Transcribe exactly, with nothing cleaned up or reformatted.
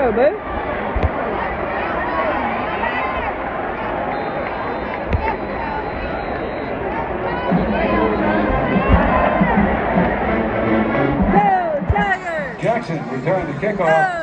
go, boo. Go, Tigers! Jackson returned the kickoff. Go.